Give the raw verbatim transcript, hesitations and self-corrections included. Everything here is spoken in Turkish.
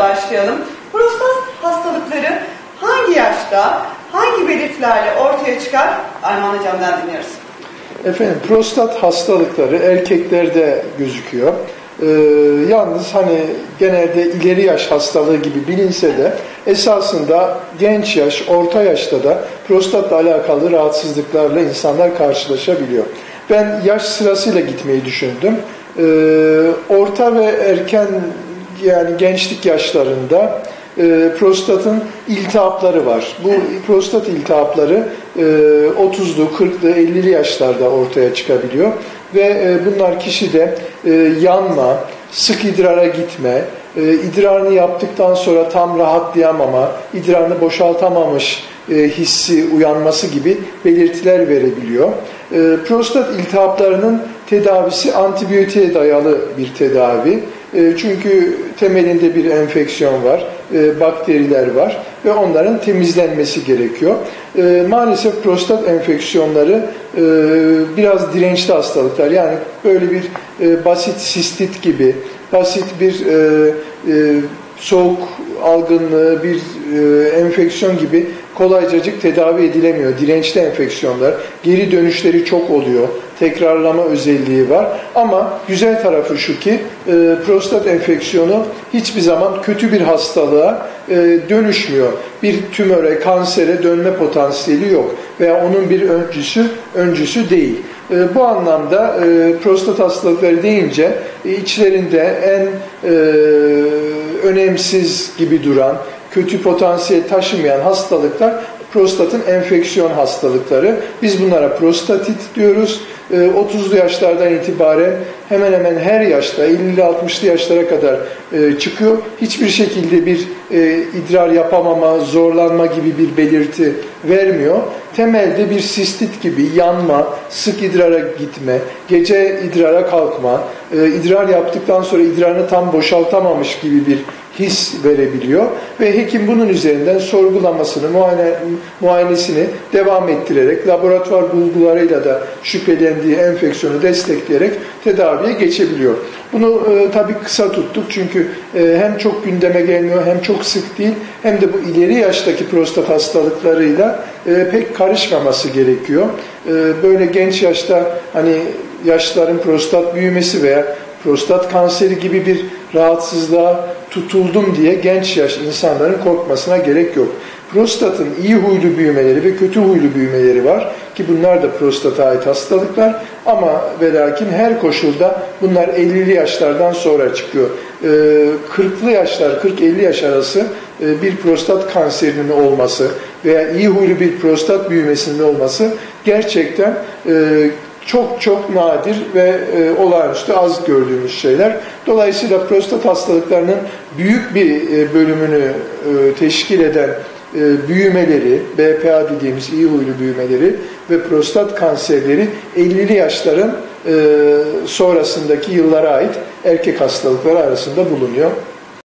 başlayalım. Prostat hastalıkları hangi yaşta, hangi belirtilerle ortaya çıkar? Armağan Hocam'dan dinliyoruz. Efendim, prostat hastalıkları erkeklerde gözüküyor. Ee, yalnız hani genelde ileri yaş hastalığı gibi bilinse de esasında genç yaş, orta yaşta da prostatla alakalı rahatsızlıklarla insanlar karşılaşabiliyor. Ben yaş sırasıyla gitmeyi düşündüm. Ee, orta ve erken, yani gençlik yaşlarında e, prostatın iltihapları var. Bu prostat iltihapları e, otuzlu, kırklı, ellili yaşlarda ortaya çıkabiliyor. Ve bunlar kişide yanma, sık idrara gitme, idrarını yaptıktan sonra tam rahatlayamama, idrarını boşaltamamış hissi uyanması gibi belirtiler verebiliyor. Prostat iltihaplarının tedavisi antibiyotiğe dayalı bir tedavi. Çünkü temelinde bir enfeksiyon var, bakteriler var ve onların temizlenmesi gerekiyor. Maalesef prostat enfeksiyonları biraz dirençli hastalıklar. Yani böyle bir basit sistit gibi, basit bir soğuk algınlığı, bir enfeksiyon gibi kolaycacık tedavi edilemiyor. Dirençli enfeksiyonlar, geri dönüşleri çok oluyor. Tekrarlama özelliği var. Ama güzel tarafı şu ki e, prostat enfeksiyonu hiçbir zaman kötü bir hastalığa e, dönüşmüyor. Bir tümöre, kansere dönme potansiyeli yok. Veya onun bir öncüsü, öncüsü değil. E, bu anlamda e, prostat hastalıkları deyince e, içlerinde en e, önemsiz gibi duran, kötü potansiyel taşımayan hastalıklar prostatın enfeksiyon hastalıkları. Biz bunlara prostatit diyoruz. otuzlu yaşlardan itibaren hemen hemen her yaşta, ellili altmışlı yaşlara kadar çıkıyor. Hiçbir şekilde bir idrar yapamama, zorlanma gibi bir belirti vermiyor. Temelde bir sistit gibi yanma, sık idrara gitme, gece idrara kalkma, idrar yaptıktan sonra idrarını tam boşaltamamış gibi bir his verebiliyor ve hekim bunun üzerinden sorgulamasını, muayene, muayenesini devam ettirerek, laboratuvar bulgularıyla da şüphelendiği enfeksiyonu destekleyerek tedaviye geçebiliyor. Bunu e, tabii kısa tuttuk çünkü e, hem çok gündeme gelmiyor, hem çok sık değil, hem de bu ileri yaştaki prostat hastalıklarıyla e, pek karışmaması gerekiyor. E, böyle genç yaşta hani yaşların prostat büyümesi veya prostat kanseri gibi bir rahatsızlığa tutuldum diye genç yaş insanların korkmasına gerek yok. Prostatın iyi huylu büyümeleri ve kötü huylu büyümeleri var ki bunlar da prostata ait hastalıklar ama ve lakin her koşulda bunlar ellili yaşlardan sonra çıkıyor. kırklı yaşlar, kırk elli yaş arası bir prostat kanserinin olması veya iyi huylu bir prostat büyümesinin olması gerçekten çok çok nadir ve e, olağanüstü az gördüğümüz şeyler. Dolayısıyla prostat hastalıklarının büyük bir e, bölümünü e, teşkil eden e, büyümeleri, B P A dediğimiz iyi huylu büyümeleri ve prostat kanserleri ellili yaşların e, sonrasındaki yıllara ait erkek hastalıkları arasında bulunuyor.